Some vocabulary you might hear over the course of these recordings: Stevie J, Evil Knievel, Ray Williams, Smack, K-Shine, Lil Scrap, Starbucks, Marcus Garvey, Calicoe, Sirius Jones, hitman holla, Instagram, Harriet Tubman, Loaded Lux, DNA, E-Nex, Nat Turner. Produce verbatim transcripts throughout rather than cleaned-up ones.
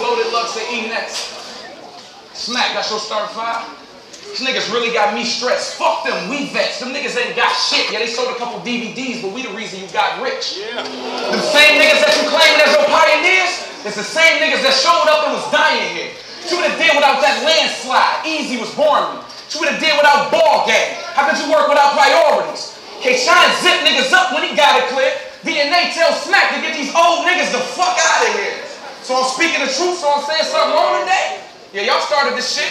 Loaded Lux and E-Nex. Smack, that's your starting five? These niggas really got me stressed. Fuck them, we vets. Them niggas ain't got shit. Yeah, they sold a couple D V Ds, but we the reason you got rich. Yeah. The same niggas that you claim as your pioneers, it's the same niggas that showed up and was dying here. What you would've did without that landslide? Easy was born with. What you would've did without ball game? How could you work without priorities? K-Shine zipped niggas up when he got it clear. D N A tells Smack to get these old niggas the fuck out of here. So I'm speaking the truth, so I'm saying something wrong today? Yeah, y'all started this shit.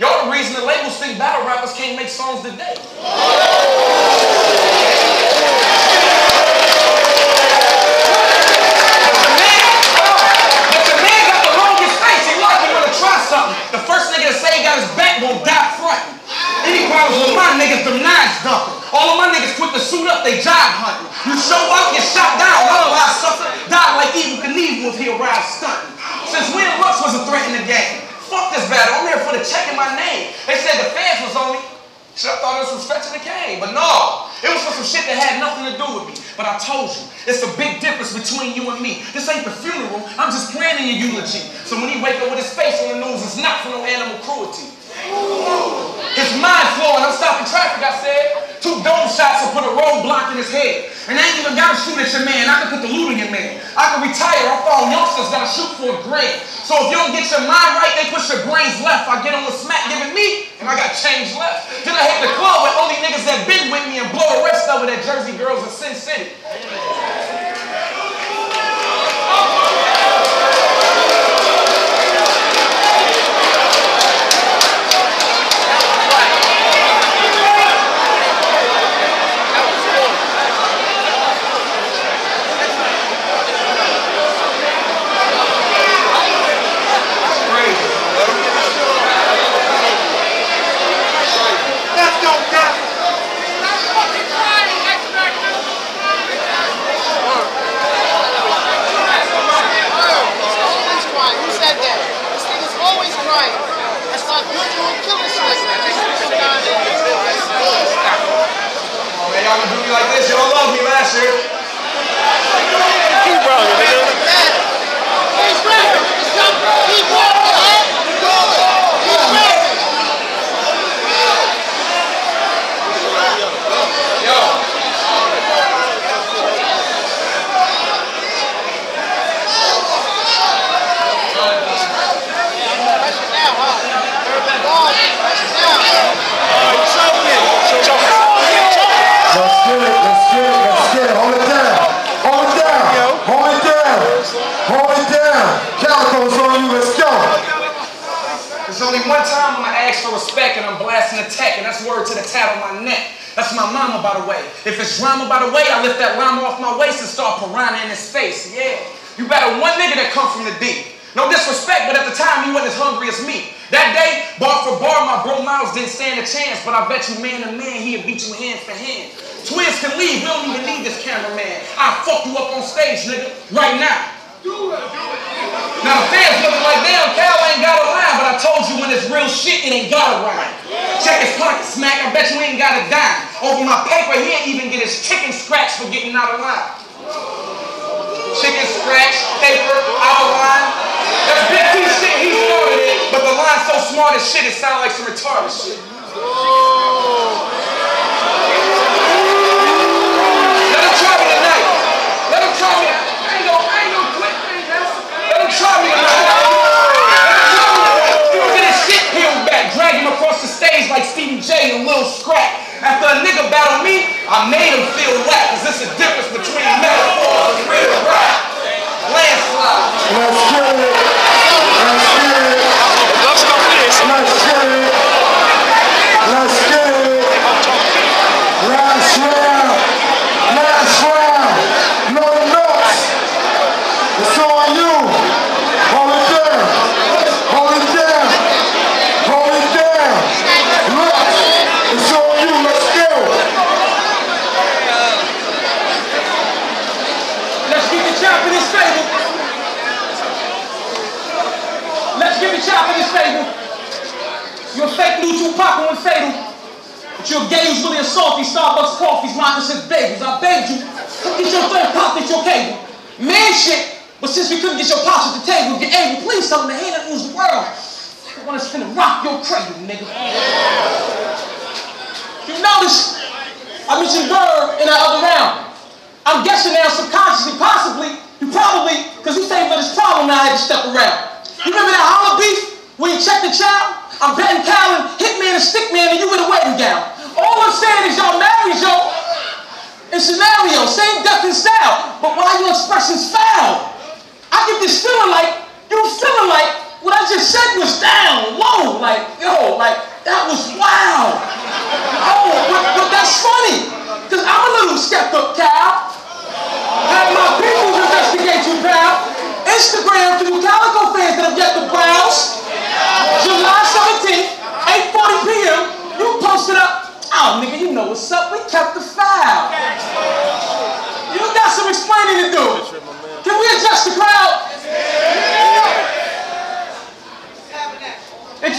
Y'all the reason the labels think battle rappers can't make songs today. If the man got the longest face, he likely wanna try something. The first nigga to say he got his back won't die frontin'. Any problems with my niggas, them nines dumping. All of my niggas quit to suit up, they job hunting. You show up, get shot down, all I suffer. Die like Evil Knievel if he arrives stunting. Since when Lux was a threat in the game? Fuck this battle, I'm here for the checking my name. They said the fans was on me. Shit, I thought it was some stretching the game, but no. It was for some shit that had nothing to do with me. But I told you, it's a big difference between you and me. This ain't the funeral, I'm just planning your eulogy. So when he wake up with his face on the news, it's not for no animal cruelty. His mind flowing, I'm stopping traffic, I said. Two dome shots will put a roadblock in his head. And I ain't even gotta shoot at your man, I can put the loot in your man. I can retire, I fall youngsters gotta shoot for a grand. So if you don't get your mind right, they push your brains left. I get on with Smack giving me, and I got change left. Then I hit the club with only niggas that been with me and blow the rest over that Jersey girls in Sin City. If it's drama by the way, I lift that llama off my waist and start piranha in his face. Yeah. You battle one nigga that come from the D. No disrespect, but at the time, you wasn't as hungry as me. That day, bar for bar, my bro Miles didn't stand a chance, but I bet you man to man, he'd beat you hand for hand. Twins can leave, we don't even need this cameraman. I'll fuck you up on stage, nigga, right now. Do it, do it. Now the fans looking like, damn, Cal ain't got a line, but I told you when it's real shit, it ain't got a line. Check his pocket, Smack, I bet you ain't got a dime. Over my paper, he ain't even get his chicken scratch for getting out of line. Chicken scratch, paper, out of line. That's big T shit, he started it. But the line's so smart as shit, it sound like some retarded shit. Let him try me tonight. Let him try me. I ain't gonna, I ain't gonna quit, man. Let him try me tonight. Drag him across the stage like Stevie J and Lil Scrap. After a nigga battled me, I made him feel whack. Cause this is the difference between metaphors and real rap. Landslide. Let's get it. Let's get it. Let's get it. Let's get it. fake news you pop on fatal. But your game's really assaulty. Starbucks coffees, Marcus his babies. I begged you. Get your phone popped at your cable. Man shit. But since we couldn't get your pops at the table, get angry. Please tell them to hand it lose the world. I want us to rock your cradle, nigga. You notice, I mentioned Bird in that other round. I'm guessing now subconsciously, possibly, you probably, because he's taking for this problem now, I had to step around. You remember that holler beef? When you checked the child? I'm betting Callan, Hitman, and Stickman, and you in a wedding gown. All I'm saying is y'all married, yo. In scenario, same death and style, but why your expression's foul? I get this feeling like, you feeling like, what I just said was down, low, like, yo, like, that was wow. Oh, but, but that's funny, because I'm a little skeptical, Cal. Have my people investigate you, pal. Instagram to you Calicoe fans that have yet to browse. July seventeenth, eight forty p m, you posted up, oh, nigga, you know what's up, we kept the foul. You got some explaining to do. Can we adjust the crowd? And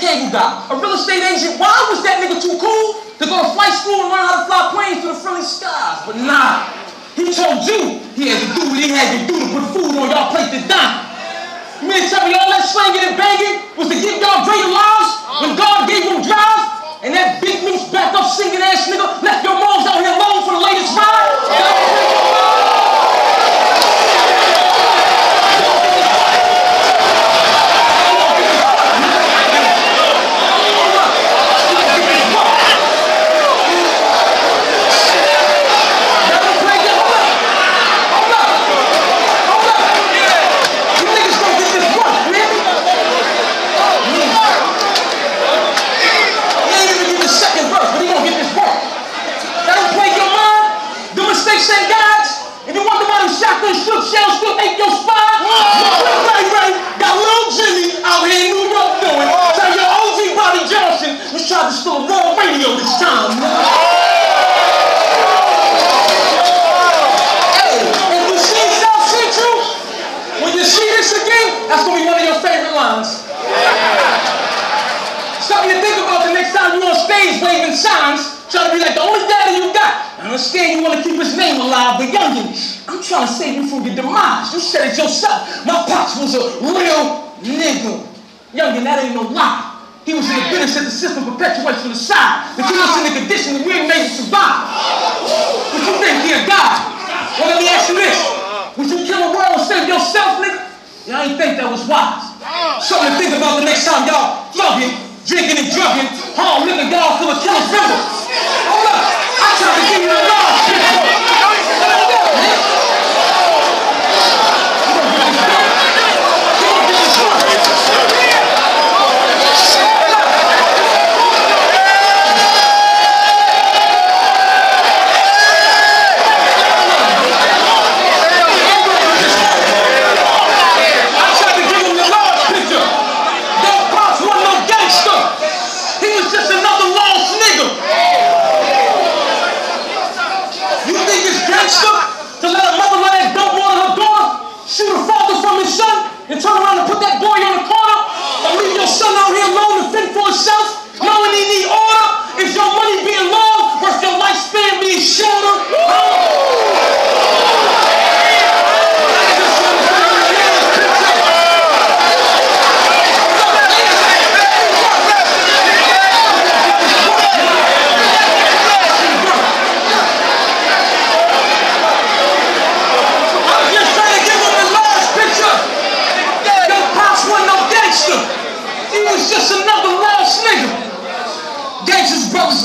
give me that. Doctor Shook Shell still take your spine. Whoa. Right, right. Got Lil Jimmy out here in New York doing. Whoa. So your O G Bobby Johnson was trying to steal raw radio this time. Whoa. That's going to be one of your favorite lines. Yeah. Something to think about the next time you're on stage waving signs, trying to be like the only daddy you got. I understand you want to keep his name alive, but youngin, I'm trying to save you from your demise. You said it yourself. My pops was a real nigga. Youngin, that ain't no lie. He was in the business that the system perpetuates from the side. But you was in the condition that we ain't made to survive. But you think you're a god. Well, let me ask you this. Would you kill a world and save yourself, nigga? Y'all ain't think that was wise. Something to think about the next time y'all thugging, drinking and drugging, home living y'all full of killer criminals. Hold up, I tried to give you a large shit for it.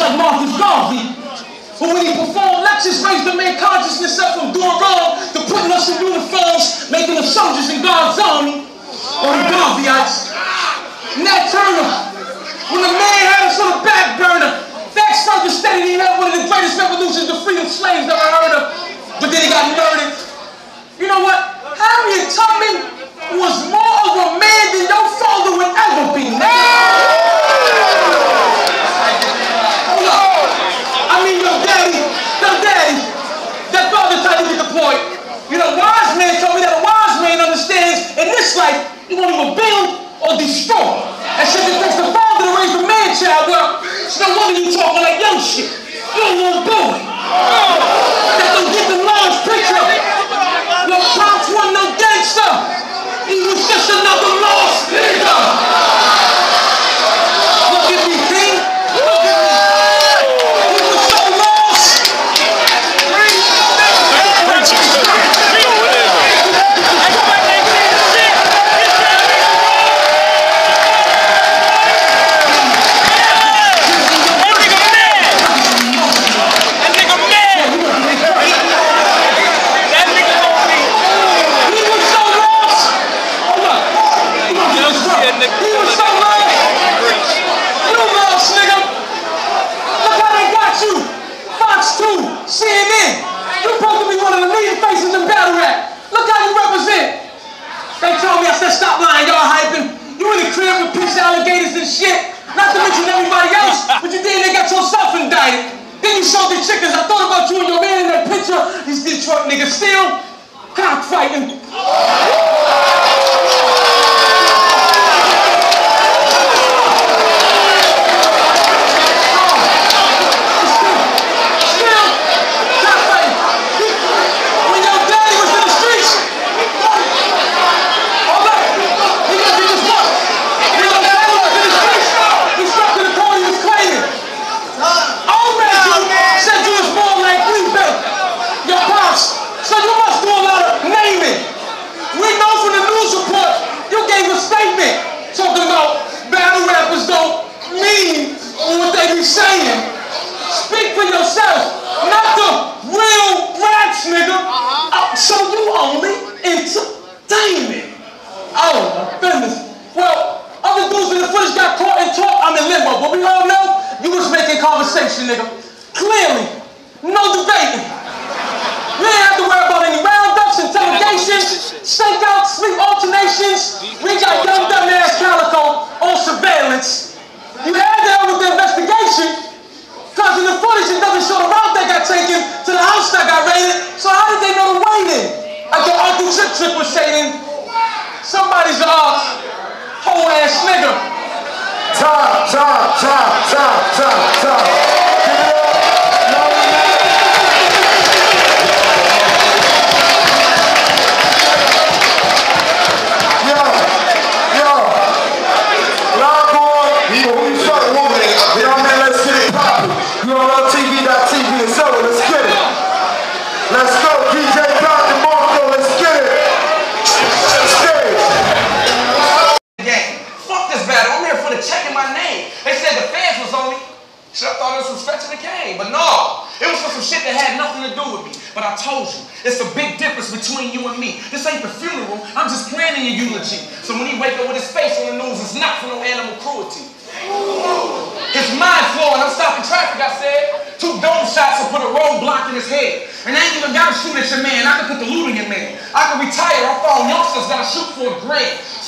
Like Marcus Garvey, who when he performed lectures raised the man consciousness up from doing wrong to putting us in uniforms, making us soldiers in God's army, or the Garveyites. Nat Turner, when the man had us on the back burner, that's further stated he had one of the greatest revolutions to freedom slaves that I heard of, but then he got murdered. You know what? Harriet Tubman was more of a man than your father would ever be. Like you won't even build or destroy. And shit that takes the father to raise the man child up. It's no wonder you talking like young shit. You're a little boy. Oh, that don't get the large picture. Your pops wasn't no gangster. He was just another lost nigga. Clearly, no debating. We didn't have to worry about any roundups and telling shakeout, sleep alternations. We got young dumbass Calicoe on surveillance. You had that with the investigation, because in the footage it doesn't show the route that got taken to the house that got raided. So how did they know the way then? I thought Uncle Trip Trip was shading. Somebody's a whole ass nigga. Time, time, time, time, time, time. So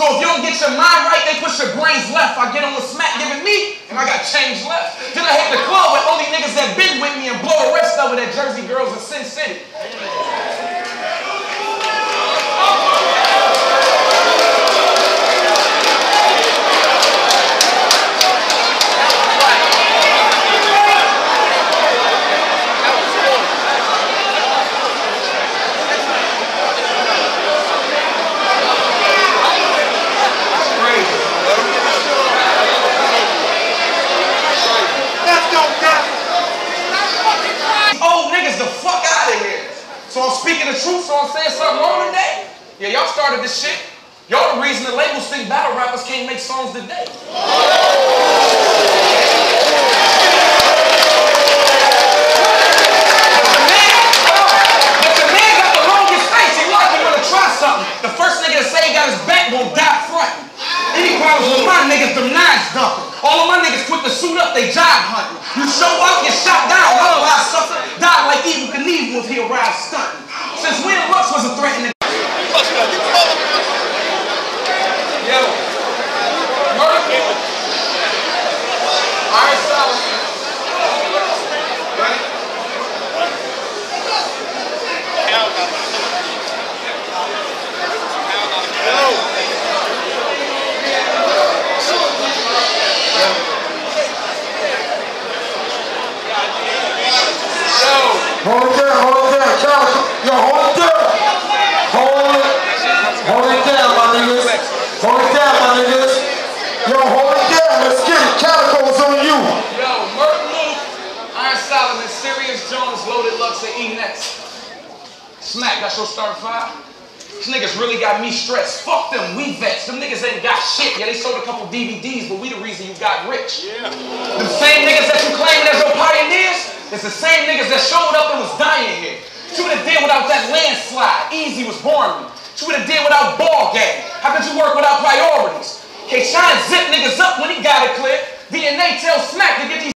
if you don't get your mind right, they push your brains left. I get on with Smack giving me, and I got change left. Then I hit the club with only niggas that been with me and blow the rest over that Jersey girls in Sin City. Sirius Jones, Loaded Lux, and E-Nex. Smack, that's your starting five? These niggas really got me stressed. Fuck them, we vets. Them niggas ain't got shit. Yeah, they sold a couple D V Ds, but we the reason you got rich. Yeah. The same niggas that you claim as your pioneers, it's the same niggas that showed up and was dying here. You would've did without that landslide. Easy was born me. You would've did without ball game. How could you work without priorities? K-Shine zipped niggas up when he got it clear. D N A tells Smack to get these